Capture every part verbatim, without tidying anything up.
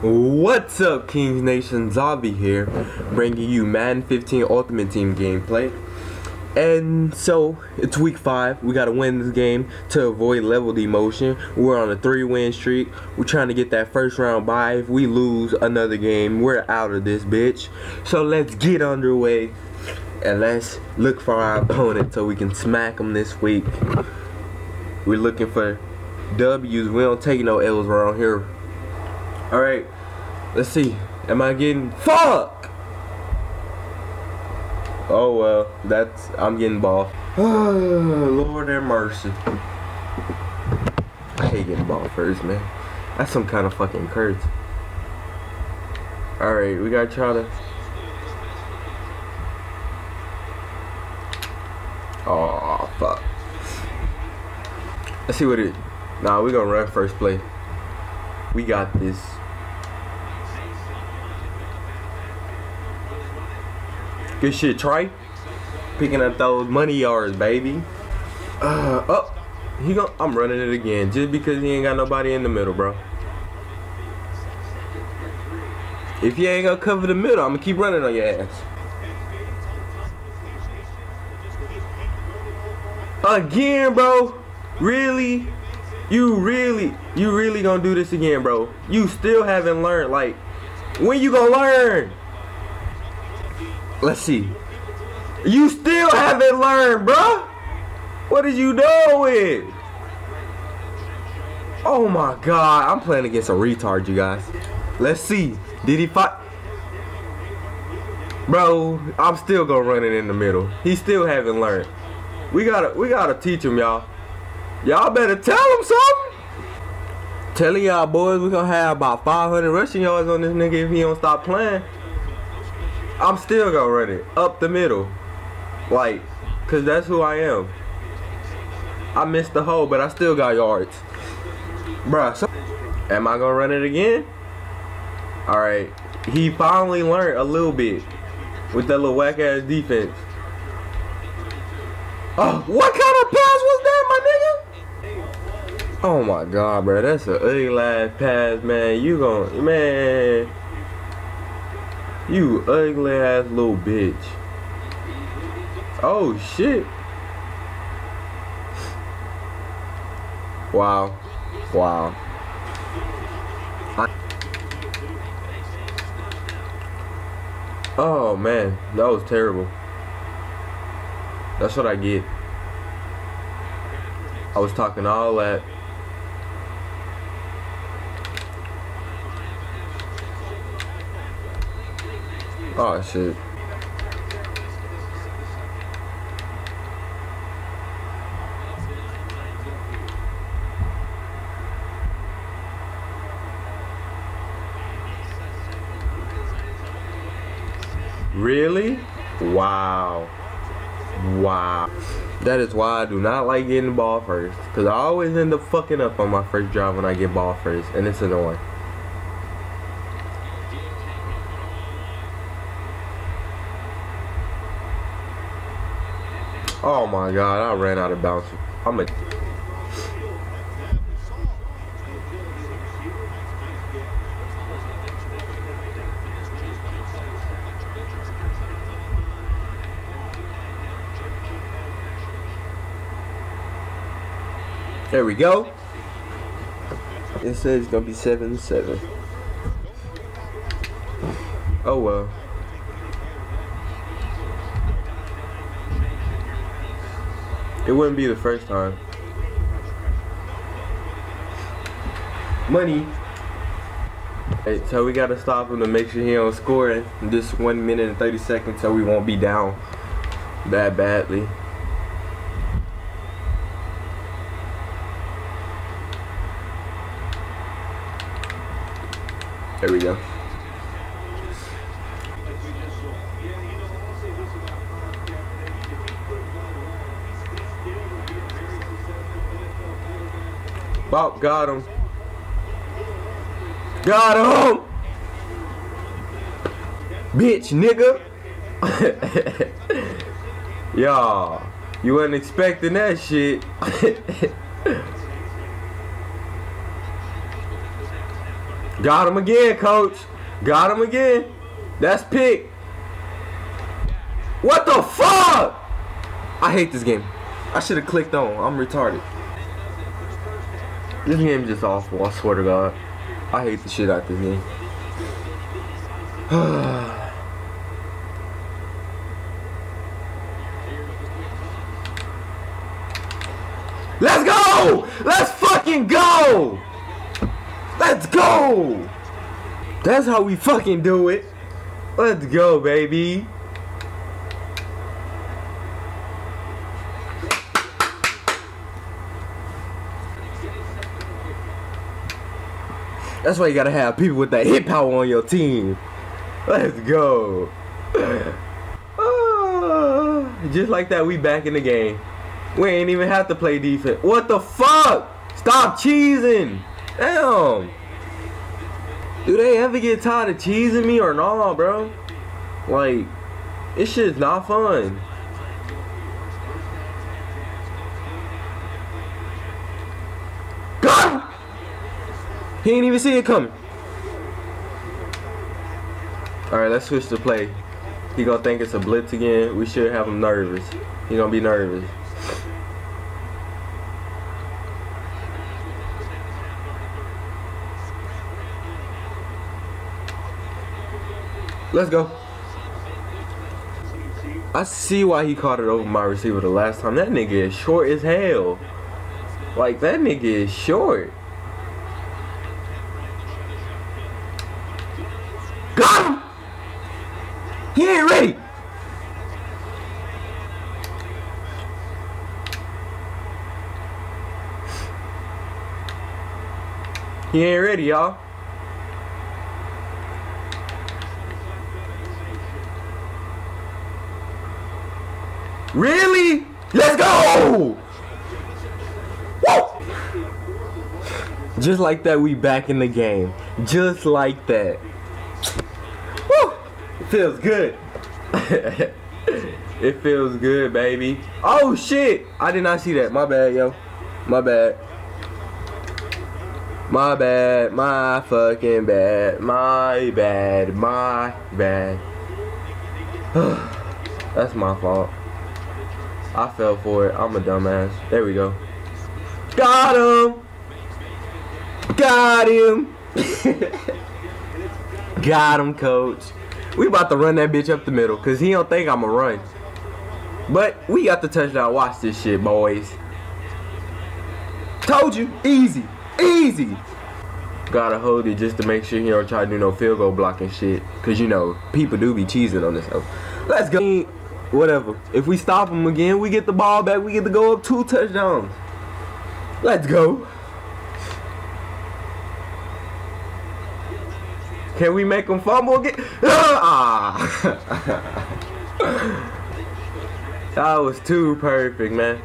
What's up, Kings Nation? Zombie here, bringing you Madden fifteen Ultimate Team gameplay. And so, it's week five. We gotta win this game to avoid level demotion. We're on a three win streak. We're trying to get that first round bye. If we lose another game, we're out of this bitch. So let's get underway and let's look for our opponent so we can smack them this week. We're looking for W's. We don't take no L's around here. Alright, let's see. Am I getting fuck? Oh well, that's I'm getting ball. Oh, Lord have mercy. I hate getting ball first, man. That's some kind of fucking curse. Alright, we gotta try to. Oh fuck. Let's see what it. Nah, we gonna run first play. We got this. Good shit, Trey. Picking up those money yards, baby. Uh, oh, he gon' I'm running it again just because he ain't got nobody in the middle, bro. If you ain't gonna cover the middle, I'm gonna keep running on your ass. Again, bro. Really? You really, you really gonna do this again, bro? You still haven't learned. Like, when you gonna learn? Let's see. You still haven't learned, bro. What is you doing? Oh my God, I'm playing against a retard, you guys. Let's see. Did he fight? Bro, I'm still gonna run it in the middle. He still haven't learned. We gotta, we gotta teach him, y'all. Y'all better tell him something. Telling y'all boys, we're gonna have about five hundred rushing yards on this nigga if he don't stop playing. I'm still gonna run it up the middle. Like, cause that's who I am. I missed the hole, but I still got yards. Bruh, so am I gonna run it again? Alright, he finally learned a little bit with that little whack ass defense. Oh, what kind of pass was that, my nigga? Oh my God, bro, that's an ugly ass pass, man. You gon' man, you ugly ass little bitch. Oh shit! Wow, wow. I oh man, that was terrible. That's what I get. I was talking all that. Oh shit. Really? Wow. Wow. That is why I do not like getting the ball first. Because I always end up fucking up on my first drive when I get ball first. And it's annoying. Oh my God, I ran out of bounds. I'm a. There we go. It says it's gonna be seven seven. Oh well. It wouldn't be the first time. Money. Right, so we gotta stop him to make sure he don't score in just one minute and thirty seconds, so we won't be down bad badly. There we go. Bop, got him. Got him! Bitch, nigga! Y'all, you wasn't expecting that shit. Got him again, coach. Got him again. That's pick. What the fuck? I hate this game. I should have clicked on. I'm retarded. This game is just awful. I swear to God. I hate the shit out of this game. Let's go! Let's fucking go! Let's go! That's how we fucking do it. Let's go, baby. That's why you gotta have people with that hit power on your team. Let's go. Uh, just like that, we back in the game. We ain't even have to play defense. What the fuck? Stop cheesing. Damn. Do they ever get tired of cheesing me or not, bro? Like, this shit's not fun. God! He ain't even see it coming. Alright, let's switch the play. He gonna think it's a blitz again. We should have him nervous. He gonna be nervous. Let's go. I see why he caught it over my receiver the last time. That nigga is short as hell. Like, that nigga is short. Got him! He ain't ready. He ain't ready, y'all. Really? Let's go! Woo! Just like that, we back in the game. Just like that. Woo! It feels good. It feels good, baby. Oh, shit! I did not see that. My bad, yo. My bad. My bad. My fucking bad. My bad. My bad. That's my fault. I fell for it. I'm a dumbass. There we go. Got him. Got him. Got him, coach. We about to run that bitch up the middle because he don't think I'm a run. But we got the touchdown. Watch this shit, boys. Told you. Easy. Easy. Gotta hold it just to make sure he don't try to do no field goal blocking shit. Because, you know, people do be cheesing on this. So let's go. Whatever. If we stop him again, we get the ball back. We get to go up two touchdowns. Let's go. Can we make him fumble again? Ah! That was too perfect, man.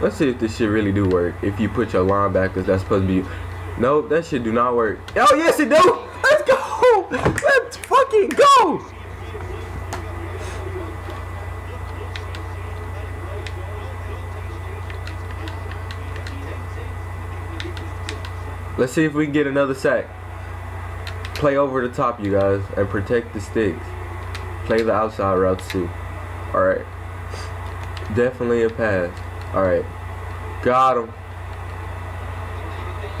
Let's see if this shit really do work. If you put your linebackers, that's supposed to be you. Nope, that shit do not work. Oh, yes, it do. Let's go. Let's fucking go. Let's see if we can get another sack. Play over the top, you guys, and protect the sticks. Play the outside routes too. Alright. Definitely a pass. Alright. Got him.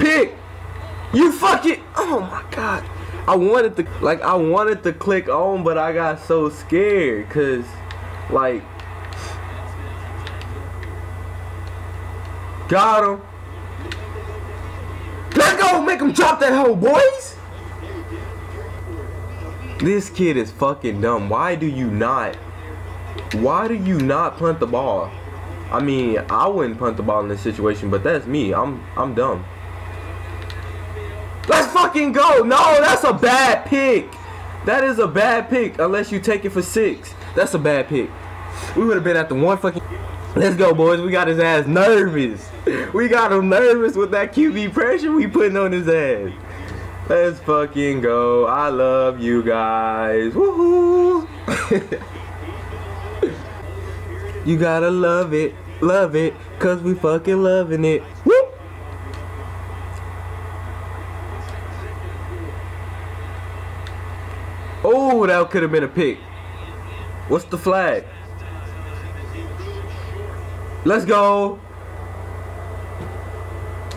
Pick! You fucking... Oh my god. I wanted to... Like, I wanted to click on, but I got so scared. Because, like... Got him. Let's go! Make him drop that hoe, boys! This kid is fucking dumb. Why do you not... Why do you not punt the ball? I mean, I wouldn't punt the ball in this situation, but that's me. I'm I'm dumb. Let's fucking go. No, that's a bad pick. That is a bad pick unless you take it for six. That's a bad pick. We would have been at the one fucking... Let's go, boys. We got his ass nervous. We got him nervous with that Q B pressure we putting on his ass. Let's fucking go. I love you guys. Woohoo. You gotta love it, love it, cause we fucking loving it. Woo! Oh, that could have been a pick. What's the flag? Let's go.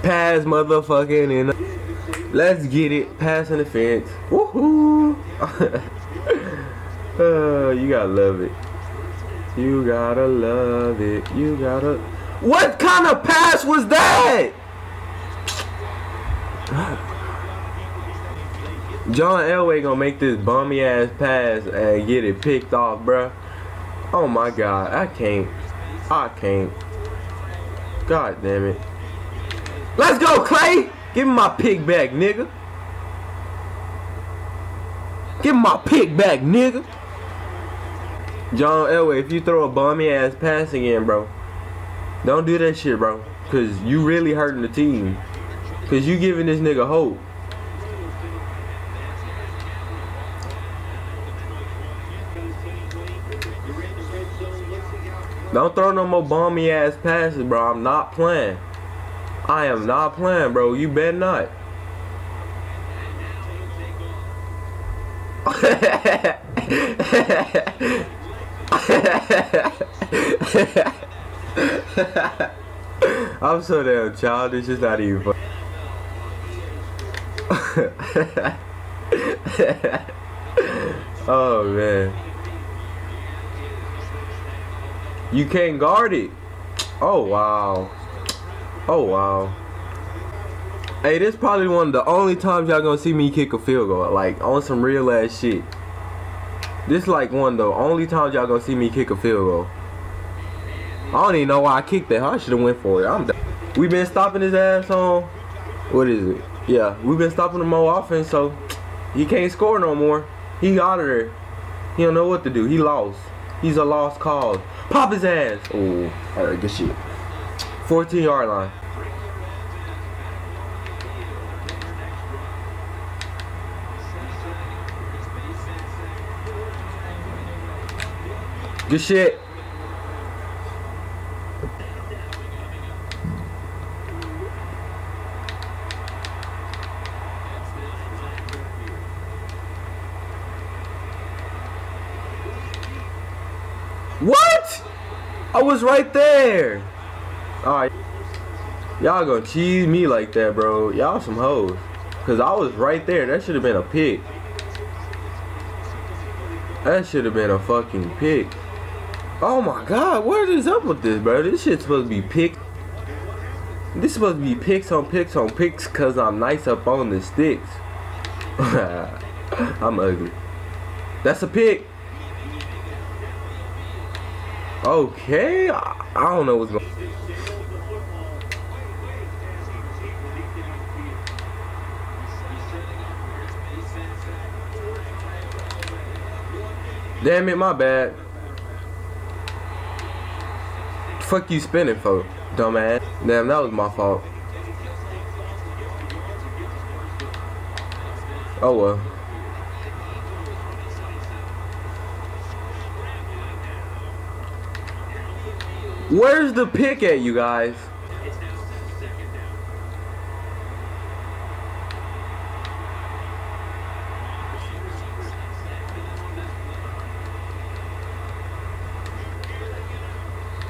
Pass motherfucking in. Let's get it. Pass interference. Woohoo. Oh, you gotta love it. You gotta love it. You gotta. What kind of pass was that? John Elway gonna make this bummy ass pass and get it picked off, bruh. Oh my god, I can't. I can't. God damn it. Let's go, Clay! Give me my pick back, nigga. Give me my pick back, nigga. John Elway, if you throw a bummy ass pass again, bro, don't do that shit, bro. Cause you really hurting the team. Cause you giving this nigga hope. Don't throw no more bummy ass passes, bro. I'm not playing. I am not playing, bro. You better not. I'm so damn childish. It's not even funny. Oh, man. You can't guard it. Oh wow. Oh wow. Hey, this is probably one of the only times y'all gonna see me kick a field goal. Like on some real ass shit. This is like one of the only times y'all gonna see me kick a field goal. I don't even know why I kicked that. I should have went for it. I'm done. We been stopping his ass on. What is it? Yeah, we've been stopping him on offense, so he can't score no more. He out of there. He don't know what to do. He lost. He's a lost cause. Pop his ass. Oh, all right, good shit. fourteen yard line. Good shit. What? I was right there. Alright. Y'all gonna cheese me like that, bro. Y'all some hoes. Cause I was right there. That should have been a pick. That should have been a fucking pick. Oh my god, what is up with this, bro? This shit's supposed to be picked. This is supposed to be picks on picks on picks cause I'm nice up on the sticks. I'm ugly. That's a pick. Okay, I, I don't know what's going on. Damn it, my bad. Fuck you spinning for, dumbass. Damn, that was my fault. Oh well. Where's the pick at, you guys?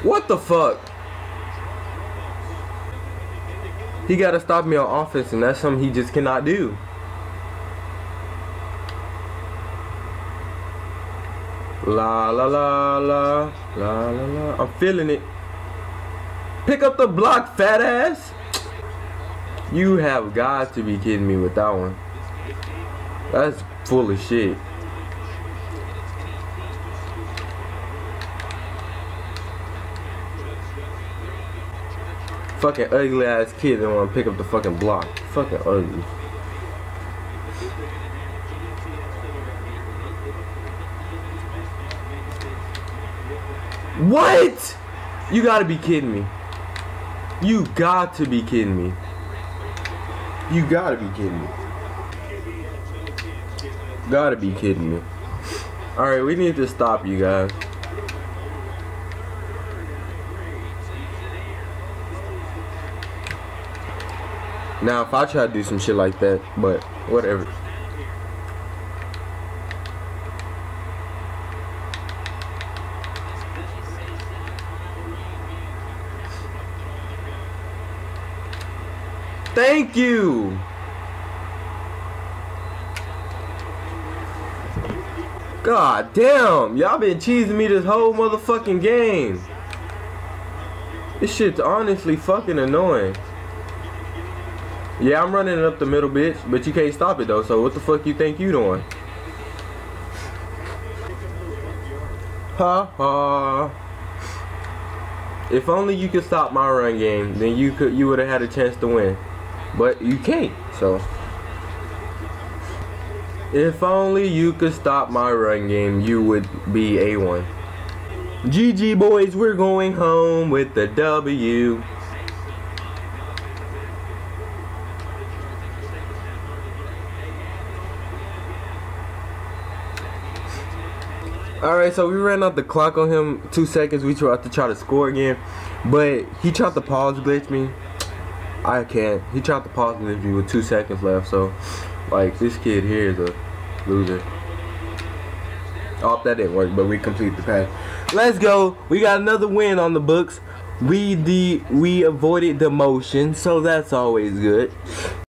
What the fuck? He gotta stop me on offense, and that's something he just cannot do. La la la la la la la. I'm feeling it. Pick up the block, fat ass. You have got to be kidding me with that one. That's full of shit. Fucking ugly ass kid that wanna pick up the fucking block. Fucking ugly. What? You gotta be kidding me. You got to be kidding me. You gotta be kidding me. Gotta be kidding me. Alright, we need to stop, you guys. Now, if I try to do some shit like that, but whatever. Thank you. God damn, y'all been cheesing me this whole motherfucking game. This shit's honestly fucking annoying. Yeah, I'm running it up the middle, bitch, but you can't stop it though, so what the fuck you think you doing? Ha ha. If only you could stop my run game, then you could you would have had a chance to win. But you can't, so. If only you could stop my run game, you would be A one. G G boys, we're going home with the W. Alright, so we ran out the clock on him. Two seconds, we tried to try to score again. But he tried to pause glitch me. I can't. He tried to pause glitch me with two seconds left, so... Like, this kid here is a loser. Oh, that didn't work, but we complete the pass. Let's go. We got another win on the books. We, de we avoided demotion, so that's always good.